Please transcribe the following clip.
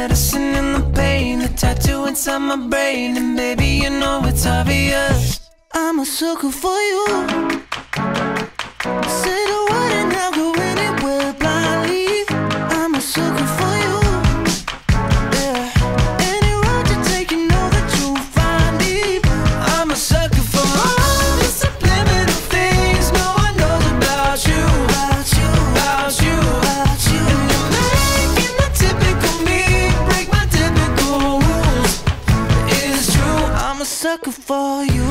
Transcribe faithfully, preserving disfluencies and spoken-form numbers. medicine and the pain, the tattoo inside my brain. And baby, you know it's obvious, I'm a sucker for you. Say the word and I'll go anywhere blindly. I'm a sucker for you, yeah. Any road you take, you know that you'll find me. I'm a sucker for all the subliminal things no one knows about you, about you, about you, about you. And you're making the typical me break my typical rules. It's true, I'm a sucker for you.